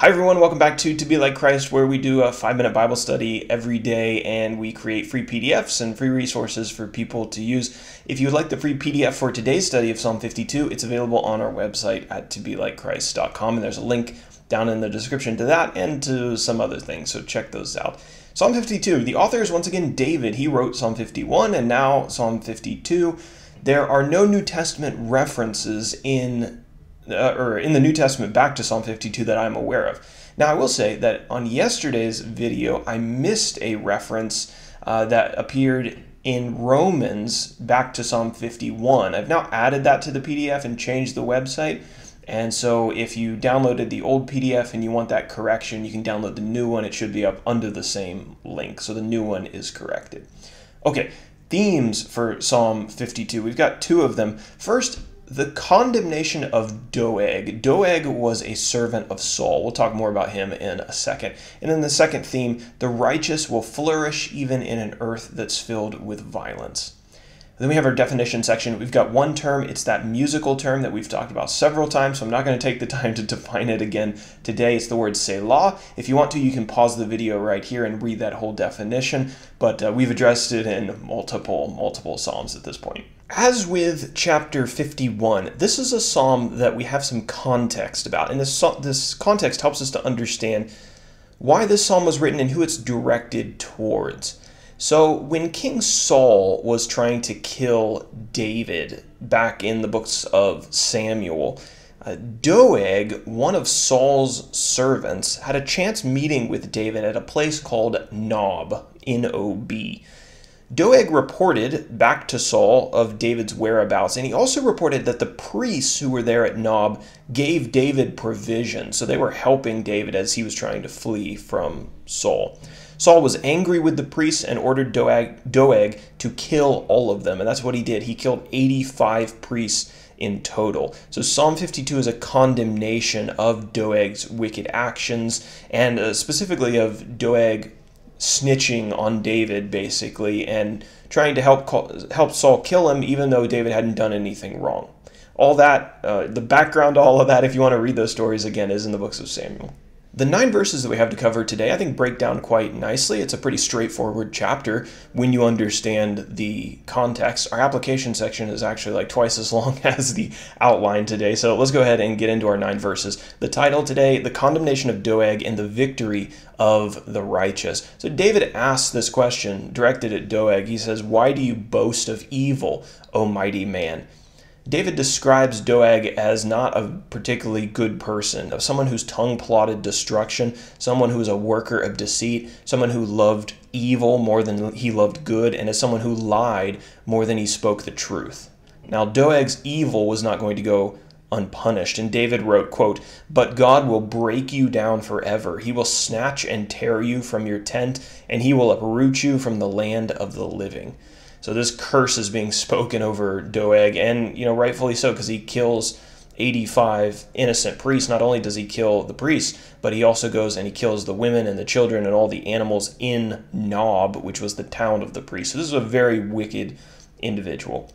Hi everyone, welcome back to Be Like Christ, where we do a 5-minute Bible study every day and we create free PDFs and free resources for people to use. If you'd like the free PDF for today's study of Psalm 52, it's available on our website at tobelikechrist.com, and there's a link down in the description to that and to some other things, so check those out. Psalm 52, the author is once again David. He wrote Psalm 51 and now Psalm 52. There are no New Testament references in the New Testament back to Psalm 52 that I'm aware of. Now, I will say that on yesterday's video, I missed a reference that appeared in Romans back to Psalm 51. I've now added that to the PDF and changed the website. And so if you downloaded the old PDF and you want that correction, you can download the new one. It should be up under the same link. So the new one is corrected. Okay, themes for Psalm 52. We've got two of them. First, the condemnation of Doeg. Doeg was a servant of Saul. We'll talk more about him in a second. And then the second theme, the righteous will flourish even in an earth that's filled with violence. Then we have our definition section. We've got one term. It's that musical term that we've talked about several times, so I'm not going to take the time to define it again today. It's the word selah. If you want to, you can pause the video right here and read that whole definition, but we've addressed it in multiple psalms at this point. As with chapter 51, this is a psalm that we have some context about, and this context helps us to understand why this psalm was written and who it's directed towards. So when King Saul was trying to kill David back in the books of Samuel, Doeg, one of Saul's servants, had a chance meeting with David at a place called Nob, N-O-B. Doeg reported back to Saul of David's whereabouts, and he also reported that the priests who were there at Nob gave David provision, so they were helping David as he was trying to flee from Saul. Saul was angry with the priests and ordered Doeg to kill all of them, and that's what he did. He killed 85 priests in total. So Psalm 52 is a condemnation of Doeg's wicked actions, and specifically of Doeg snitching on David, basically, and trying to help Saul kill him, even though David hadn't done anything wrong. All that, the background to all of that, if you want to read those stories again, is in the books of Samuel. The 9 verses that we have to cover today, I think, break down quite nicely. It's a pretty straightforward chapter when you understand the context. Our application section is actually like twice as long as the outline today, so let's go ahead and get into our 9 verses. The title today, The Condemnation of Doeg and the Victory of the Righteous. So David asked this question directed at Doeg. He says, "Why do you boast of evil, O mighty man?" David describes Doeg as not a particularly good person, of someone whose tongue plotted destruction, someone who was a worker of deceit, someone who loved evil more than he loved good, and as someone who lied more than he spoke the truth. Now, Doeg's evil was not going to go unpunished, and David wrote, quote, "But God will break you down forever. He will snatch and tear you from your tent, and he will uproot you from the land of the living." So this curse is being spoken over Doeg, and rightfully so, because he kills 85 innocent priests. Not only does he kill the priests, but he also goes and he kills the women and the children and all the animals in Nob, which was the town of the priests. So this is a very wicked individual.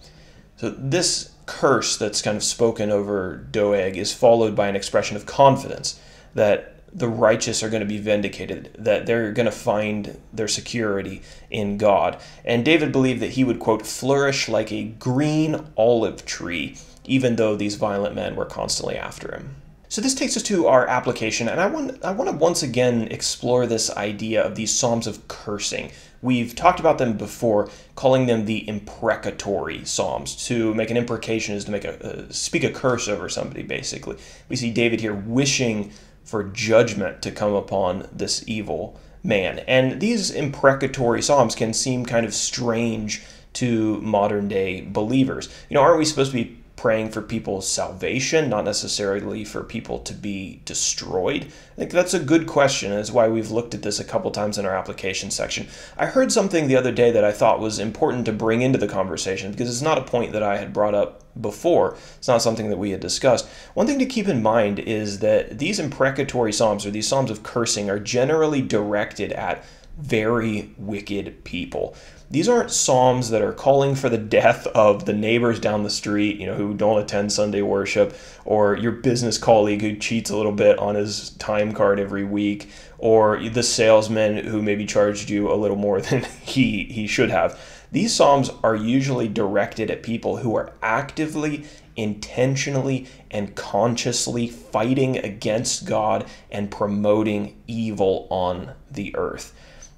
So this curse that's kind of spoken over Doeg is followed by an expression of confidence that the righteous are going to be vindicated, that they're going to find their security in God. And David believed that he would, quote, flourish like a green olive tree, even though these violent men were constantly after him. So this takes us to our application, and I want to once again explore this idea of these psalms of cursing. We've talked about them before, calling them the imprecatory psalms. To make an imprecation is to make a speak a curse over somebody, basically. We see David here wishing for judgment to come upon this evil man. And these imprecatory psalms can seem kind of strange to modern day believers. Aren't we supposed to be praying for people's salvation, not necessarily for people to be destroyed? I think that's a good question. That's why we've looked at this a couple times in our application section. I heard something the other day that I thought was important to bring into the conversation, because it's not a point that I had brought up before. It's not something that we had discussed. One thing to keep in mind is that these imprecatory psalms, or these psalms of cursing, are generally directed at very wicked people. These aren't psalms that are calling for the death of the neighbors down the street, you know, who don't attend Sunday worship, or your business colleague who cheats a little bit on his time card every week, or the salesman who maybe charged you a little more than he should have. These psalms are usually directed at people who are actively, intentionally, and consciously fighting against God and promoting evil on the earth.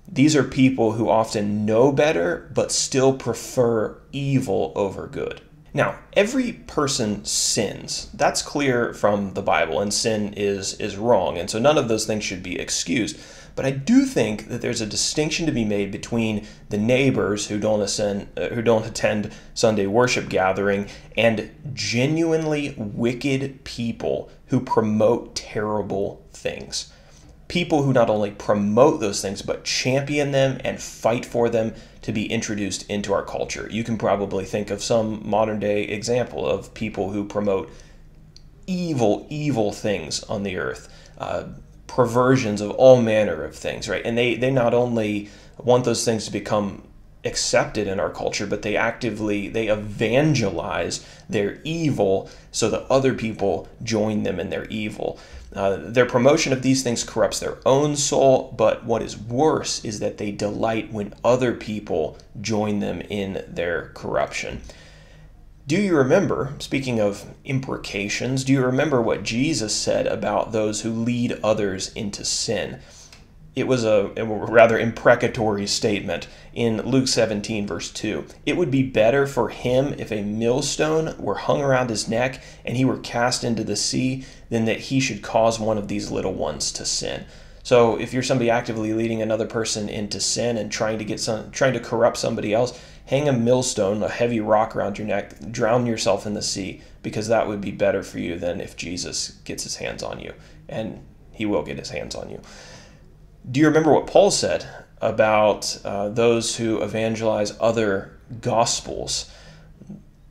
These are people who often know better, but still prefer evil over good. Now, every person sins. That's clear from the Bible, and sin is wrong, and so none of those things should be excused. But I do think that there's a distinction to be made between the neighbors who don't attend Sunday worship gathering and genuinely wicked people who promote terrible things. People who not only promote those things, but champion them and fight for them to be introduced into our culture. You can probably think of some modern day example of people who promote evil things on the earth. Perversions of all manner of things, right? And they not only want those things to become accepted in our culture, but they actively, they evangelize their evil so that other people join them in their evil. Their promotion of these things corrupts their own soul, but what is worse is that they delight when other people join them in their corruption. Do you remember, speaking of imprecations, do you remember what Jesus said about those who lead others into sin? It was a rather imprecatory statement in Luke 17, verse 2. It would be better for him if a millstone were hung around his neck and he were cast into the sea than that he should cause one of these little ones to sin. So if you're somebody actively leading another person into sin and trying to corrupt somebody else, hang a millstone, a heavy rock around your neck, drown yourself in the sea, because that would be better for you than if Jesus gets his hands on you. And he will get his hands on you. Do you remember what Paul said about those who evangelize other gospels?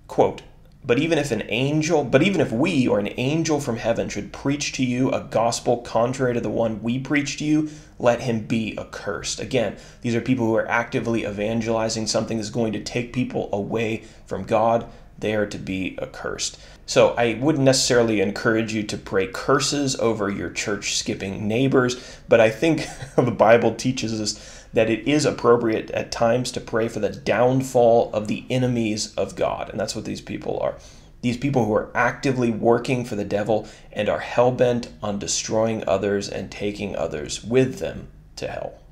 Quote, But even if we or an angel from heaven should preach to you a gospel contrary to the one we preach to you, let him be accursed. Again, these are people who are actively evangelizing something that's going to take people away from God. They are to be accursed. So I wouldn't necessarily encourage you to pray curses over your church-skipping neighbors, but I think the Bible teaches us that it is appropriate at times to pray for the downfall of the enemies of God, and that's what these people are. These people who are actively working for the devil and are hell-bent on destroying others and taking others with them to hell.